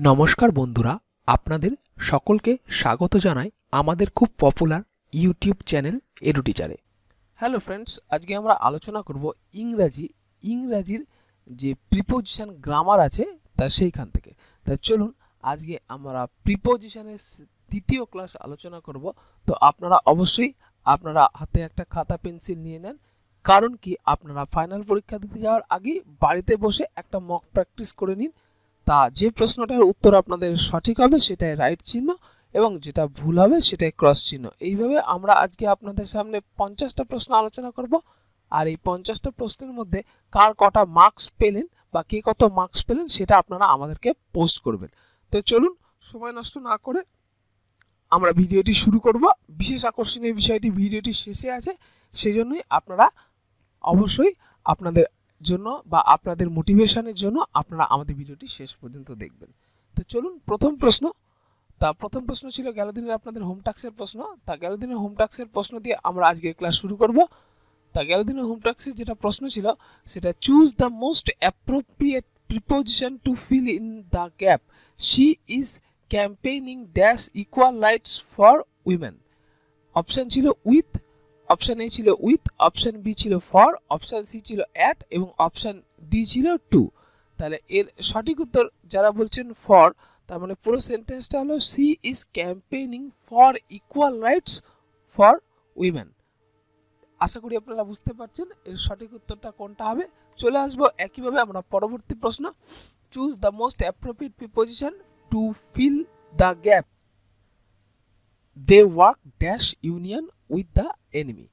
नमस्कार बंधुरा आपनादेर सकलके स्वागत जानाई आमादेर खूब पपुलार यूट्यूब चैनल एडु टीचारे। हेलो फ्रेंड्स, आज के आमरा आलोचना करब इंग्राजिर जे प्रिपोजिशन ग्रामार आछे ता सेइखान थेके। तो चलुन आज के आमरा प्रिपोजिशनेर तृतीय क्लास आलोचना करब। तो आपनारा अवश्यई आपनारा हाथे एकटा खाता पेंसिल निये नेन, कारण कि आपनारा फाइनल परीक्षा दिते जाओयार आगे बाड़ीते बसे एकटा मक प्रैक्टिस करे निन। ता जे प्रश्नटार उत्तर आपनादेर सठिक होबे सेटाई राइट चिन्ह एबं जेटा भूल होबे सेटाई क्रस चिन्ह। एइभाबे आमरा आजके आपनादेर सामने 50टा प्रश्न आलोचना करब। और ये 50टा प्रश्नेर मध्य कार कटा मार्क्स पेलेन बा के कत मार्क्स पेलेन सेटा आपनारा आमादेरके पोस्ट करबेन। तो चलुन समय नष्ट ना करे आमरा भिडियोटी शुरू करब। विशेष आकर्षणीय विषयटी भिडियोटी शेषे आछे, सेइजन्यई आपनारा अवश्यई आपनादेर आपनादेर मोटिवेशनेर जोन्नो आपनारा आमादेर भिडियोटी शेष पर्यन्त देखबेन। तो चलुन प्रथम प्रश्न छिलो गेलो दिनेर आपनादेर होम टास्केर प्रश्न। ता गेलो दिनेर होम टास्केर प्रश्न दिये आमरा आजकेर क्लास शुरू करब। ता गेलो दिनेर होम टास्केर जेटा प्रश्न छिलो सेटा choose the most appropriate preposition to fill in the gap. She is campaigning dash equal rights for women. Option छिलो उइथ, ऑप्शन ए छिलो उइथ, ऑप्शन बी छिलो फॉर, ऑप्शन सी छिलो एट एवं ऑप्शन डी छिलो to. ताहले एर सठिक उत्तर যারা বলছেন ফর, তার মানে পুরো সেন্টেন্সটা হলো she is campaigning for equal rights for women. আশা করি আপনারা বুঝতে পারছেন এর সঠিক উত্তরটা কোনটা হবে। চলে আসবো একইভাবে আমরা পরবর্তী প্রশ্ন। Choose the most appropriate preposition to fill the gap. They work dash union with the enemy.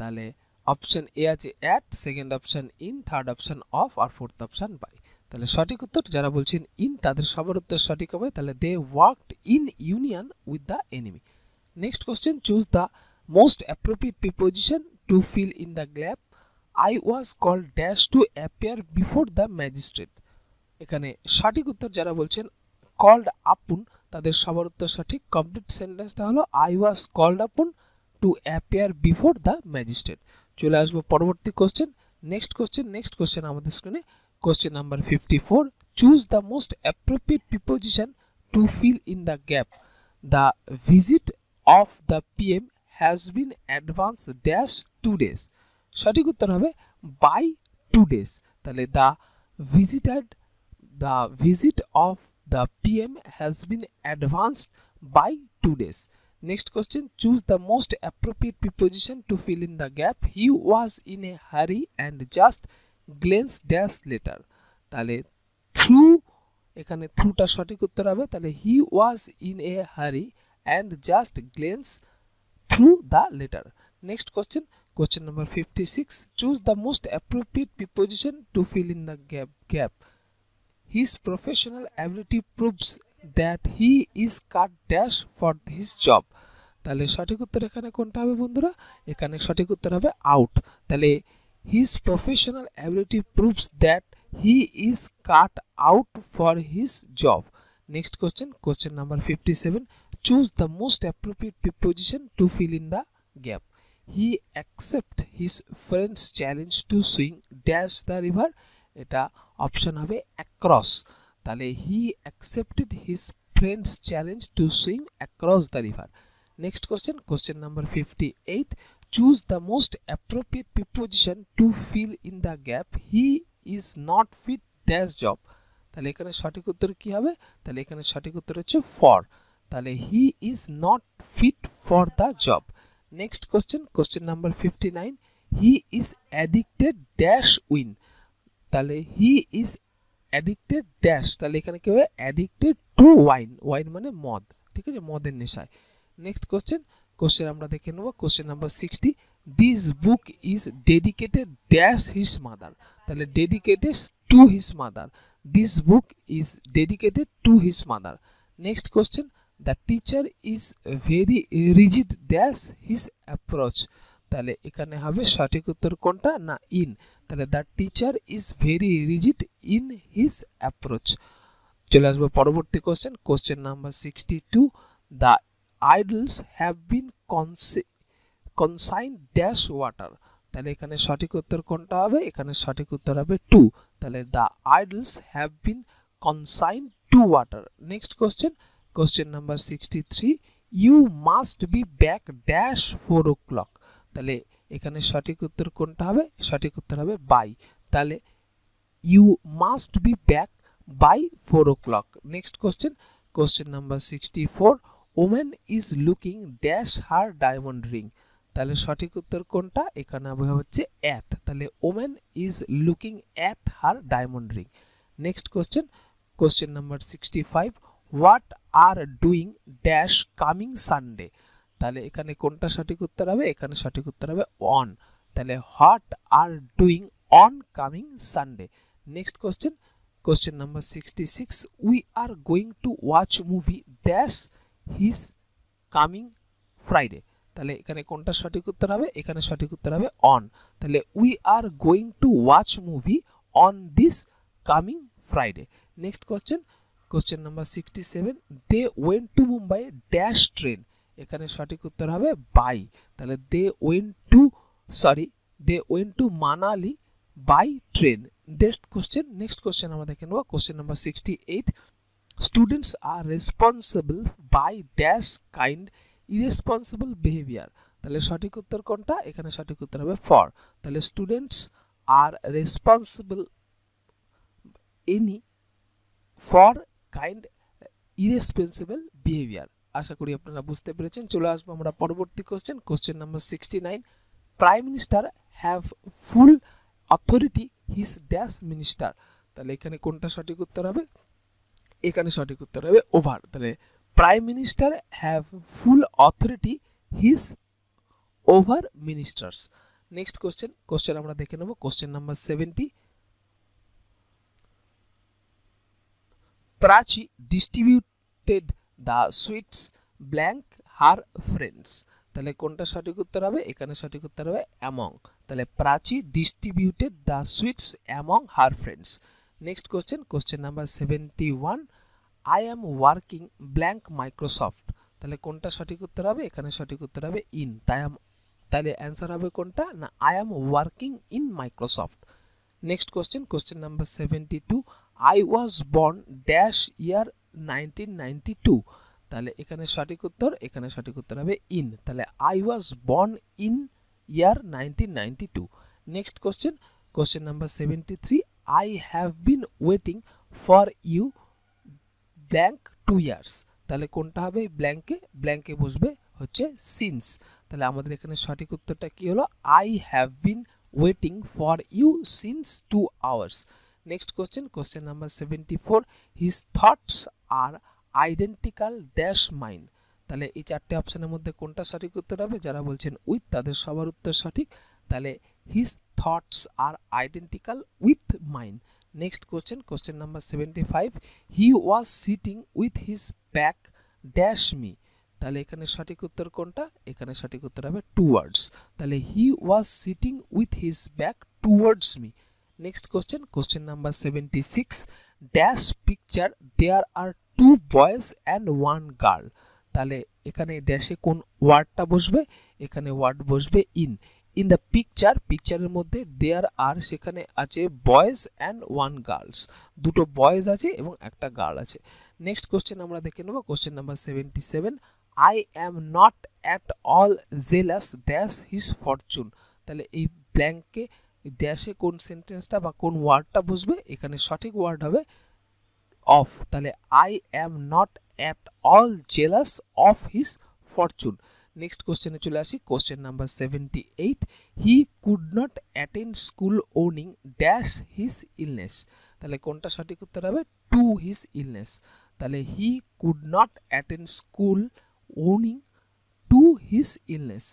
ताले ऑप्शन ए आछे at, second option in, third option of और फोर्थ ऑप्शन बाई। ताले सठिक उत्तर যারা বলছেন इन তাদের সবার উত্তর সঠিক হবে। তাহলে they worked in union with the enemy. Next question choose the most appropriate preposition to fill in the gap. I was called dash to appear before the magistrate. এখানে সঠিক उत्तर যারা বলছেন কল্ড আপন তাদের সবার উত্তর সঠিক। কমপ্লিট সেন্টেন্সটা হলো I was called upon to appear before the magistrate। चले आसब परवर्ती क्वेश्चन। नेक्स्ट क्वेश्चन हमारे स्क्रिने question number 54। Choose the most appropriate preposition to fill in the gap. The visit of the PM has been advance dash 2 days। सठिक उत्तर है by 2 days। ताले the visit of the PM has been advanced by 2 days। Next question, choose the most appropriate preposition to fill in the gap. He was in a hurry and just glanced dash later। ताले through এখানে through টা সঠিক উত্তর হবে। তাহলে he was in a hurry and just glanced through the letter। Next question, question number 56। Choose the most appropriate preposition to fill in the gap. His professional ability proves that he is cut dash for his job। তাহলে সঠিক উত্তর এখানে কোনটা হবে বন্ধুরা? এখানে সঠিক উত্তর হবে আউট। তাহলে his professional ability proves that he is cut out for his job. Next question, question number 57। Choose the most appropriate preposition to fill in the gap. He accept his friends challenge to swing dash the river. এটা option হবে across. তাহলে he accepted his friends challenge to swing across the river. Next question, question number 58। Choose the most appropriate preposition to fill in the gap। He is not fit dash job। তাহলে এখানে সঠিক উত্তর কি হবে? তাহলে এখানে সঠিক উত্তর হচ্ছে for। তাহলে he is not fit for the job। Next question, question number 59। He is addicted dash win। তাহলে he is addicted dash। তাহলে এখানে কি হবে? addicted to wine। wine মানে মদ, ঠিক আছে, মদের নেশায়। नेक्स्ट क्वेश्चन আমরা দেখে নেব। Question number 60। This book is dedicated dash his mother. তাহলে dedicated to his mother. This book is dedicated to his mother. Next question, the teacher is very rigid dash his approach. তাহলে এখানে হবে সঠিক উত্তর কোনটা? না इन। তাহলে the teacher is very rigid in his approach. চলে আসবো পরবর্তী question. Question number 62। The idols have been consigned dash water. তাহলে এখানে সঠিক উত্তর কোনটা হবে? এখানে সঠিক উত্তর হবে 2। তাহলে the idols have been consigned to water. Next question, question number 63. You must be back dash 4 o'clock. তাহলে এখানে সঠিক উত্তর কোনটা হবে? সঠিক উত্তর হবে by. তাহলে you must be back by 4 o'clock. Next question, question number 64. Woman is looking dash her diamond ring. তাহলে সঠিক উত্তর কোনটা? এখানে হবে হচ্ছে at. তাহলে woman is looking at her diamond ring. Next question, question number 65. What are doing dash coming Sunday? তাহলে এখানে কোনটা সঠিক উত্তর হবে? এখানে সঠিক উত্তর হবে on. তাহলে what are doing on coming Sunday. Next question, question number 66. We are going to watch movie dash his coming Friday. তাহলে এখানে কোনটা সঠিক উত্তর হবে? এখানে সঠিক উত্তর হবে on. তাহলে we are going to watch movie on this coming Friday. Next question, question number 67. They went to Mumbai dash train. এখানে সঠিক উত্তর হবে by. তাহলে they went to Manali by train. Next question, আমরা দেখে নেব question number 68. Students are responsible by dash kind irresponsible behavior. তাহলে সঠিক উত্তর কোনটা? এখানে সঠিক উত্তর হবে for. তাহলে students are responsible any for kind irresponsible behavior. आशा करी अपना बुझते पेरेछेन. चले आसबो आमरा परवर्ती question, question number 69. Prime minister have full authority his dash minister. তাহলে এখানে কোনটা সঠিক উত্তর হবে? এখানে সঠিক উত্তর হবে ওভার. তাহলে prime minister have full authority his over ministers. Next question আমরা দেখে নেব question number 70. Prachi distributed the sweets blank her friends. তাহলে কোনটা সঠিক উত্তর হবে? এখানে সঠিক উত্তর হবে among. তাহলে Prachi distributed the sweets among her friends. Next question, question number 71. I am working blank Microsoft. তাহলে কোনটা সঠিক উত্তর হবে? এখানে সঠিক উত্তর হবে in. তাহলে आंसर হবে কোনটা? না I am working in Microsoft. Next question, question number 72. I was born dash year 1992. তাহলে এখানে সঠিক উত্তর হবে in. তাহলে I was born in year 1992. Next question, question number 73. I have been waiting for you blank 2 years. তাহলে কোনটা হবে? blank এ বসবে হচ্ছে since. তাহলে আমাদের এখানে সঠিক উত্তরটা কি হলো? I have been waiting for you since 2 hours. Next question, question number 74. His thoughts are identical dash mine. তাহলে এই চারটি অপশনের মধ্যে কোনটা সঠিক উত্তর হবে? যারা বলছেন with তাদের সবার উত্তর সঠিক. তাহলে his thoughts are identical with mine. Next question, question number 75. He was sitting with his back dash me. তাহলে এখানে সঠিক উত্তর কোনটা? এখানে সঠিক উত্তর হবে towards. তাহলে he was sitting with his back towards me. Next question, question number 76. Dash picture there are 2 boys and 1 girl. তাহলে এখানে ড্যাশে কোন ওয়ার্ডটা বসবে? এখানে ওয়ার্ড বসবে in. In the picture, পিকচারের মধ্যে there are সেখানে আছে boys and 1 girls. দুটো boys আছে এবং একটা girl আছে. নেক্সট কোশ্চেন আমরা দেখে নেব question number 77. I am not at all jealous dash his fortune. তাহলে এই ব্ল্যাঙ্কে ড্যাশে কোন সেন্টেন্সটা বা কোন ওয়ার্ডটা বসবে? এখানে সঠিক ওয়ার্ড হবে of. তাহলে I am not at all jealous of his fortune. Next question চলে আসি question number 78. He could not attend school owing dash his illness. তাহলে কোনটা সঠিক উত্তর হবে? to his illness. তাহলে he could not attend school owing to his illness.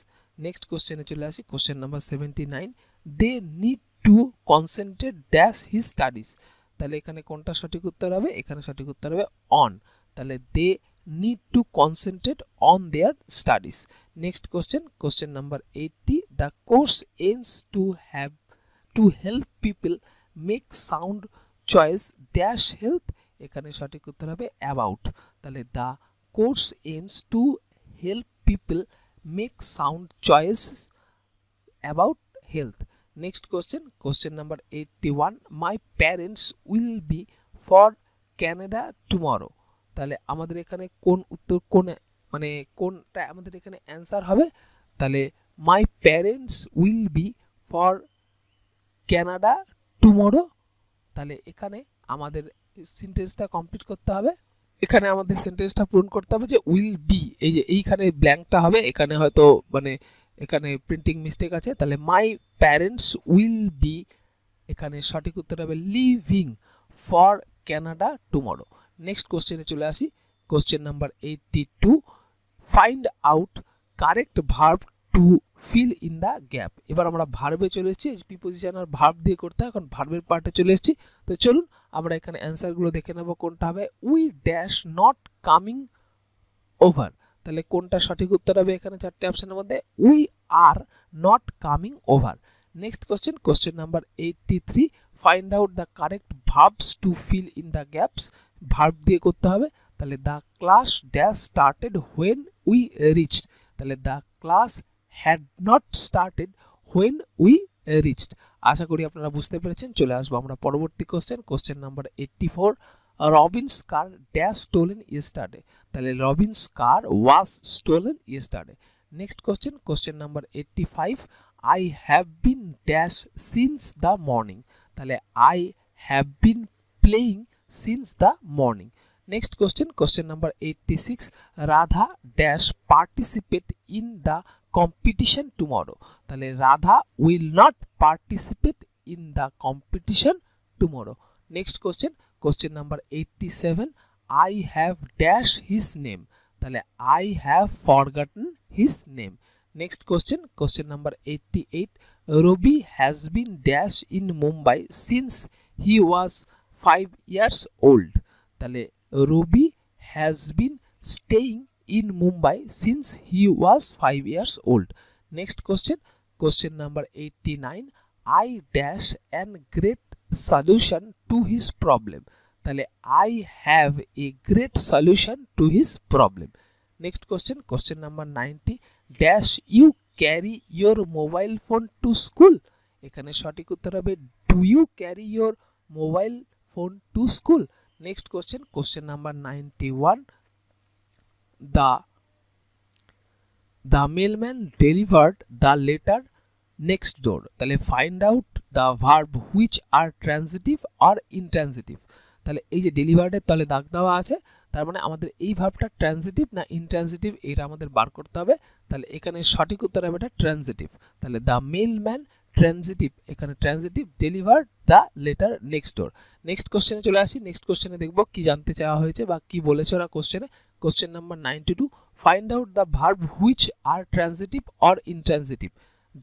Next question চলে আসি question number 79. They need to concentrate dash his studies. তাহলে এখানে কোনটা সঠিক উত্তর হবে? এখানে সঠিক উত্তর হবে on. তাহলে they need to concentrate on their studies. Next question, question number 80. The course aims to help people make sound choice dash help. এখানে সঠিক উত্তর হবে about. তাহলে the course aims to help people make sound choices about health. Next question, question number 81. My parents will be for Canada tomorrow তাহলে আমাদের এখানে কোন উত্তর কোন মানে কোনটা আমাদের এখানে অ্যানসার হবে তাহলে my parents will be for Canada tomorrow তাহলে এখানে আমাদের সেন্টেন্সটা কমপ্লিট করতে হবে এখানে আমাদের সেন্টেন্সটা পূরণ করতে হবে যে will be এই যে এইখানে ব্ল্যাঙ্কটা হবে এখানে হয়তো মানে এখানে প্রিন্টিং মিস্টেক আছে তাহলে my parents will be এখানে সঠিক উত্তর হবে leaving for Canada tomorrow next question এ চলে আসি question number 82 find out correct verb to fill in the gap এবার আমরা ভার্বে চলে এসেছি প্রিপজিশন আর ভার্ব দিয়ে করতে হয় এখন ভার্বের পার্টে চলে এসেছি তো চলুন আমরা এখানে অ্যানসার গুলো দেখে নেব কোনটা হবে we dash not coming over তাহলে কোনটা সঠিক উত্তর হবে এখানে চারটি অপশনের মধ্যে we are not coming over next question question number 83 find out the correct verbs to fill in the gaps verb দিয়ে করতে হবে তাহলে the class dash started when we reached তাহলে the class had not started when we reached আশা করি আপনারা বুঝতে পেরেছেন চলে আসবো আমরা পরবর্তী question question number 84 Robin's car dash stolen yesterday তাহলে Robbins car was stolen yesterday next question question number 85 I have been dash since the morning তাহলে I have been playing since the morning next question question number 86 radha dash participate in the competition tomorrow tale radha will not participate in the competition tomorrow next question question number 87 I have dash his name tale I have forgotten his name next question question number 88 Robi has been dash in Mumbai since he was 5 years old tale Robi has been staying in Mumbai since he was 5 years old. Next question, question number 89. I dash an great solution to his problem. Tale, I have a great solution to his problem. Next question, question number 90. Dash you carry your mobile phone to school. এখানে সঠিক উত্তর হবে do you carry your mobile phone to school? Next question, question number 91. The mailman delivered the letter next door. Tale find out the verb which are transitive or intransitive. Tale ei je delivered er tole dag dewa ache tar mane amader ei verb ta transitive na intransitive eta amader bar korte hobe. Tale ekhane shotik uttor hobe eta transitive. Tale the mailman transitive এখানে transitive delivered the letter next door next question এ চলে আসি next question এ দেখব কি জানতে চাওয়া হয়েছে বা কি বলেছে ওরা কোশ্চেনে question number 92 find out the verb which are transitive or intransitive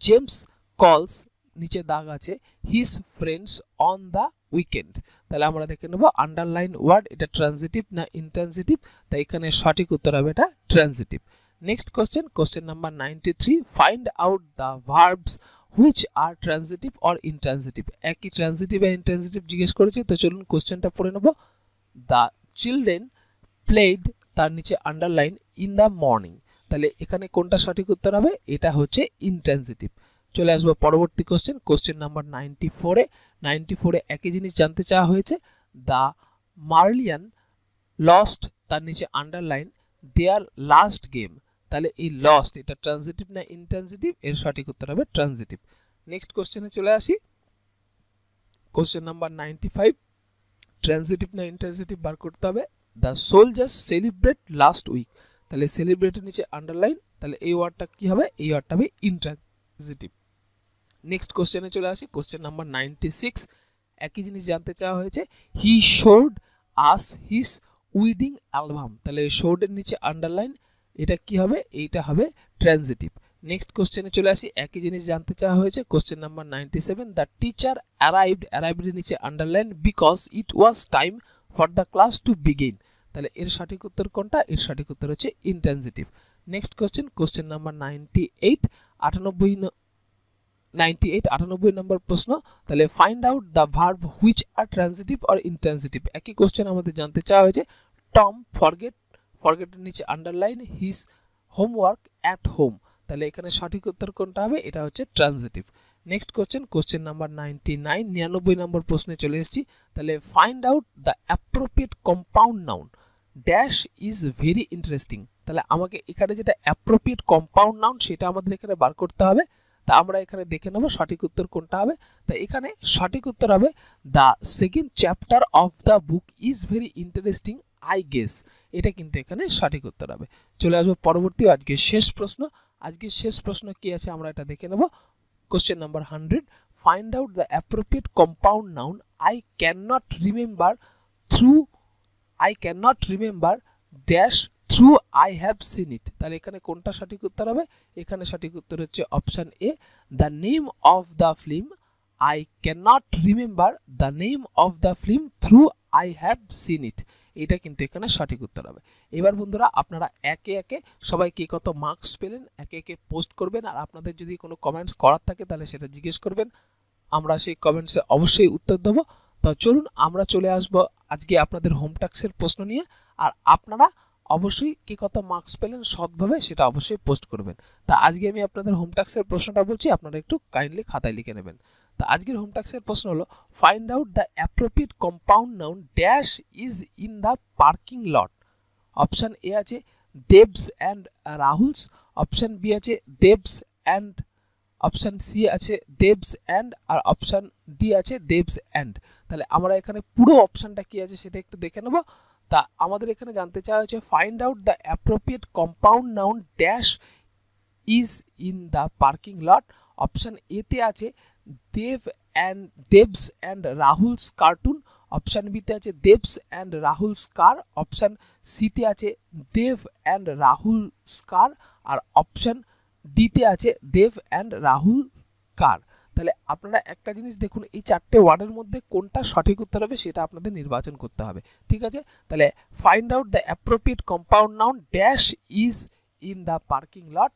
James calls নিচে দাগ আছে his friends on the weekend তাহলে আমরা দেখে নেব underline word এটা transitive না intransitive তাই এখানে সঠিক উত্তর হবে এটা transitive next question question number 93 find out the verbs which are transitive or intransitive একই transitive and intransitive জিজ্ঞেস করেছে তো চলুন কোশ্চেনটা পড়ে নেব the children played তার নিচে আন্ডারলাইন in the morning তাহলে এখানে কোনটা সঠিক উত্তর হবে এটা হচ্ছে intransitive চলে আসবো পরবর্তী question question number 94 A 94 A একই জিনিস জানতে চাওয়া হয়েছে the Marlian lost তার নিচে আন্ডারলাইন their last game তাহলে এই লস্ট এটা ট্রানজিটিভ না ইনট্রানজিটিভ এর সঠিক উত্তর হবে ট্রানজিটিভ নেক্সট কোশ্চেনে চলে আসি কোশ্চেন নাম্বার 95 ট্রানজিটিভ না ইনট্রানজিটিভ বার করতে হবে the soldiers celebrate last week তাহলে সেলিব্রেটের নিচে আন্ডারলাইন তাহলে এই ওয়ার্ডটা কি হবে এই ওয়ার্ডটা হবে ইনট্রানজিটিভ নেক্সট কোশ্চেনে চলে আসি কোশ্চেন নাম্বার 96 একই জিনিস জানতে চাওয়া হয়েছে he showed us his wedding album তাহলে শোড এর নিচে আন্ডারলাইন এটা কি হবে এইটা হবে ট্রানজিটিভ নেক্সট কোশ্চেনে চলে আসি একই জিনিস জানতে চাওয়া হয়েছে question number 97 the teacher arrived এর নিচে underline because it was time for the class to begin তাহলে এর সঠিক উত্তর কোনটা এর সঠিক উত্তর হচ্ছে intransitive next question question number 98 number প্রশ্ন তাহলে find out the verb which are transitive or intransitive একই কোশ্চেন আমাদের জানতে চাওয়া হয়েছে টম forget নিচে underline his homework at home তাহলে এখানে সঠিক উত্তর কোনটা হবে এটা হচ্ছে transitive next question question number 99 99 number प्रश्ने चले एसेछि find out the appropriate compound noun dash is very interesting তাহলে আমাকে এখানে যেটা অ্যাপ্রোপ্রিয়েট কম্পাউন্ড নাউন সেটা আমাদের এখানে বার করতে হবে। তা আমরা এখানে দেখে নেব সঠিক উত্তর কোনটা হবে। তা এখানে সঠিক উত্তর হবে the second chapter of the book is very interesting I guess. এটা কিন্তু এখানে সঠিক উত্তর হবে। চলে আসবো পরবর্তী আজকের শেষ প্রশ্ন। আজকের শেষ প্রশ্ন কি আছে আমরা এটা দেখে নেব। Question number 100 find out the appropriate compound noun I can not remember through I can not remember dash through I have seen it. তাহলে এখানে কোনটা সঠিক উত্তর হবে? এখানে সঠিক উত্তর হচ্ছে option A the name of the film I can not remember the name of the film through I have seen it. এটা কিন্তু এখানে সঠিক উত্তর হবে। এবার বন্ধুরা আপনারা একে একে সবাই কে কত মার্কস পেলেন একে একে পোস্ট করবেন আর আপনাদের যদি কোনো কমেন্টস করার থাকে তাহলে সেটা জিজ্ঞেস করবেন, আমরা সেই কমেন্টসে অবশ্যই উত্তর দেবো। তো চলুন আমরা চলে আসবো আজকে আপনাদের হোম টাস্কের প্রশ্ন নিয়ে। আর আপনারা অবশ্যই কে কত মার্কস পেলেন সৎভাবে সেটা অবশ্যই পোস্ট করবেন। তা আজকে আমি আপনাদের হোম টাস্কের প্রশ্নটা বলছি, আপনারা একটু কাইন্ডলি খাতায় লিখে নেবেন। তা আজকের হোম টাস্কের প্রশ্ন হলো find out the appropriate compound noun dash is in the parking lot. Option A আছে Dev's and Rahul's, option B আছে দেবস অ্যান্ড, অপশান সি আছে দেবস অ্যান্ড, আর অপশান ডি আছে দেবস অ্যান্ড। তাহলে আমরা এখানে পুরো অপশানটা কী আছে সেটা একটু দেখে নেব। তা আমাদের এখানে জানতে চাওয়া হয়েছে find out the appropriate compound noun dash is in the parking lot. Option এতে আছে Dev's and Rahul's cartoon, option বিতে আছে Dev's and Rahul's car, option সিতে আছে দেব অ্যান্ড রাহুলস কার, আর অপশান ডিতে আছে দেব অ্যান্ড রাহুল কার। তাহলে আপনারা একটা জিনিস দেখুন, এই চারটে ওয়ার্ডের মধ্যে কোনটা সঠিক উত্তর হবে সেটা আপনাদের নির্বাচন করতে হবে, ঠিক আছে? তাহলে find out the appropriate compound noun dash is in the parking lot.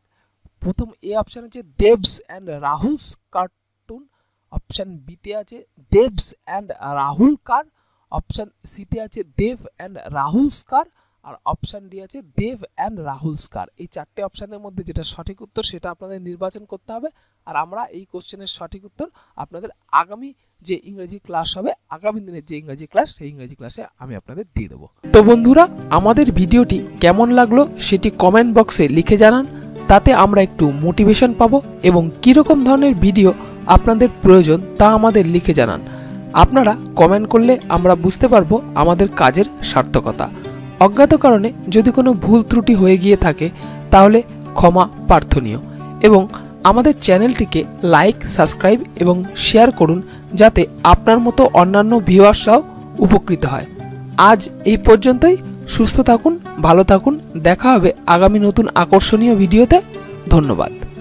প্রথম এ অপশান আছে Dev's and Rahul's cartoon, option বিতে আছে Dev's and Rahul car, option সিতে আছে দেব অ্যান্ড রাহুলস কার, আর অপশান ডি আছে দেব অ্যান্ড রাহুলস কার। এই চারটে অপশানের মধ্যে যেটা সঠিক উত্তর সেটা আপনাদের নির্বাচন করতে হবে। আর আমরা এই কোশ্চেনের সঠিক উত্তর আপনাদের আগামী যে ইংরেজি ক্লাস হবে, আগামী দিনের যে ইংরেজি ক্লাস, সেই ইংরেজি ক্লাসে আমি আপনাদের দিয়ে দেবো। তো বন্ধুরা আমাদের ভিডিওটি কেমন লাগলো সেটি কমেন্ট বক্সে লিখে জানান, তাতে আমরা একটু মোটিভেশন পাবো এবং কীরকম ধরনের ভিডিও আপনাদের প্রয়োজন তা আমাদের লিখে জানান। আপনারা কমেন্ট করলে আমরা বুঝতে পারবো আমাদের কাজের সার্থকতা। অজ্ঞাত কারণে যদি কোনো ভুল ত্রুটি হয়ে গিয়ে থাকে তাহলে ক্ষমা প্রার্থনীয়, এবং আমাদের চ্যানেলটিকে লাইক, সাবস্ক্রাইব এবং শেয়ার করুন যাতে আপনার মতো অন্যান্য ভিউয়ার্সরাও উপকৃত হয়। আজ এই পর্যন্তই, সুস্থ থাকুন, ভালো থাকুন, দেখা হবে আগামী নতুন আকর্ষণীয় ভিডিওতে। ধন্যবাদ।